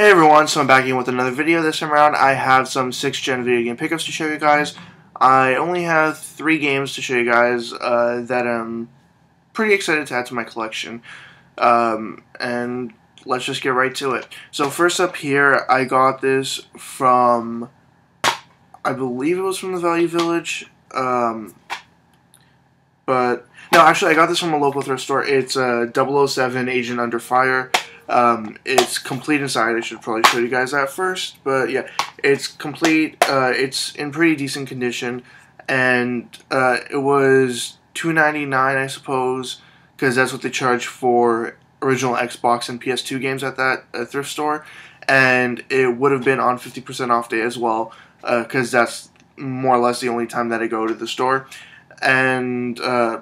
Hey everyone, so I'm back again with another video. This time around I have some 6th gen video game pickups to show you guys. I only have 3 games to show you guys that I'm pretty excited to add to my collection. And let's just get right to it. So first up here, I got this from, I believe it was from the Value Village. But, no, actually I got this from a local thrift store. It's a 007 Agent Under Fire. It's complete inside. I should probably show you guys that first, but yeah, it's complete, it's in pretty decent condition, and it was $2.99, I suppose, because that's what they charge for original Xbox and PS2 games at that thrift store, and it would have been on 50% off day as well, because that's more or less the only time that I go to the store, and I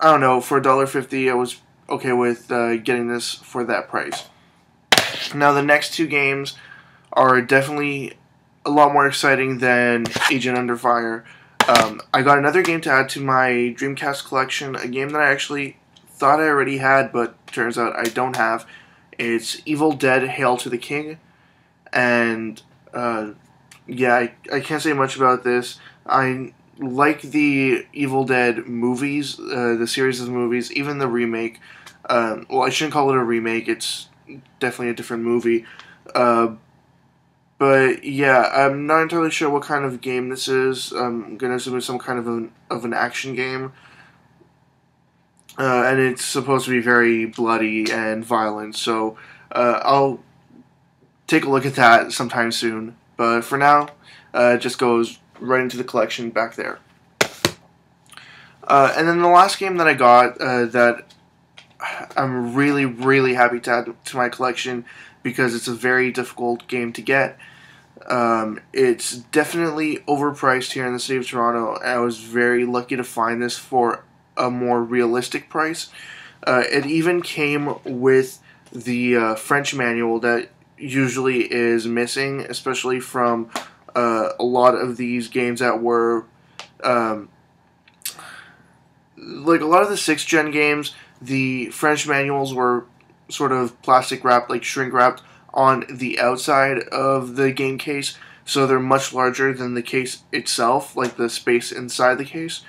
don't know, for $1.50 I was okay with getting this for that price. Now the next 2 games are definitely a lot more exciting than Agent Under Fire. I got another game to add to my Dreamcast collection, a game that I actually thought I already had, but turns out I don't have. It's Evil Dead: Hail to the King, and yeah, I can't say much about this. I like the Evil Dead movies, the series of movies, even the remake. Well, I shouldn't call it a remake, it's definitely a different movie. But yeah, I'm not entirely sure what kind of game this is. I'm going to assume it's some kind of an action game. And it's supposed to be very bloody and violent, so I'll take a look at that sometime soon. But for now, it just goes right into the collection back there. And then the last game that I got that I'm really happy to add to my collection because it's a very difficult game to get. It's definitely overpriced here in the city of Toronto, and I was very lucky to find this for a more realistic price. It even came with the French manual that usually is missing, especially from a lot of these games that were, like a lot of the 6th gen games, the French manuals were sort of plastic wrapped, like shrink wrapped, on the outside of the game case, so they're much larger than the case itself, like the space inside the case,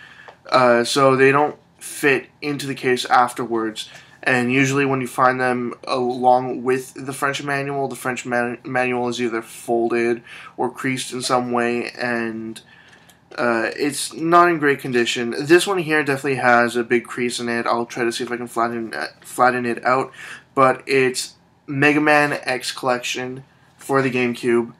so they don't fit into the case afterwards, and usually when you find them along with the French manual, the French manual is either folded or creased in some way, and it's not in great condition. This one here definitely has a big crease in it. I'll try to see if I can flatten it out, but it's Mega Man X Collection for the GameCube.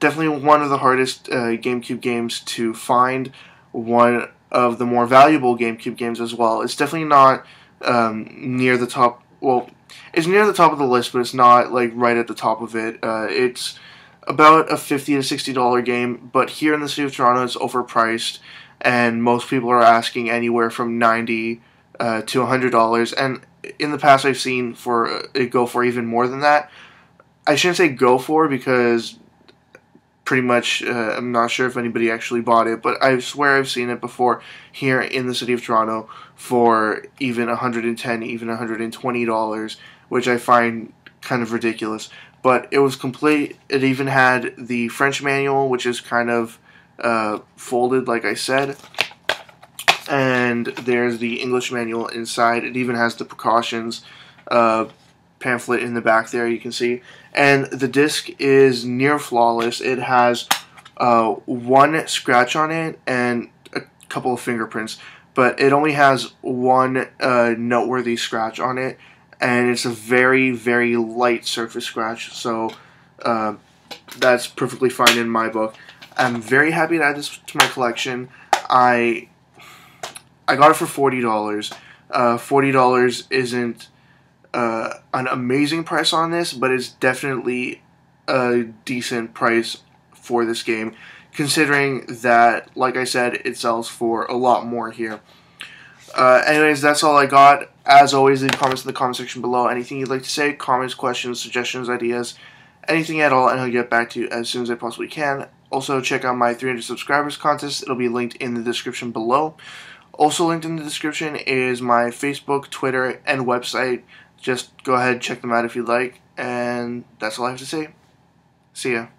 Definitely one of the hardest GameCube games to find, one of the more valuable GameCube games as well. It's definitely not near the top. Well, it's near the top of the list, but it's not like right at the top of it. It's about a $50 to $60 game, but here in the city of Toronto it's overpriced, and most people are asking anywhere from $90 to $100, and in the past I've seen for it go for even more than that. I shouldn't say go for, because pretty much I'm not sure if anybody actually bought it, but I swear I've seen it before here in the city of Toronto for even $110, even $120, which I find kind of ridiculous. But it was complete. It even had the French manual, which is kind of folded, like I said, and there's the English manual inside. It even has the precautions pamphlet in the back there, you can see, and the disc is near flawless. It has one scratch on it and a couple of fingerprints, but it only has one noteworthy scratch on it, and it's a very light surface scratch, so that's perfectly fine in my book. I'm very happy to add this to my collection. I got it for $40. $40 isn't an amazing price on this, but it's definitely a decent price for this game, considering that, like I said, it sells for a lot more here. Anyways, that's all I got. As always, leave comments in the comment section below. Anything you'd like to say, comments, questions, suggestions, ideas, anything at all, and I'll get back to you as soon as I possibly can. Also, check out my 300 subscribers contest. It'll be linked in the description below. Also linked in the description is my Facebook, Twitter, and website. Just go ahead and check them out if you'd like. And that's all I have to say. See ya.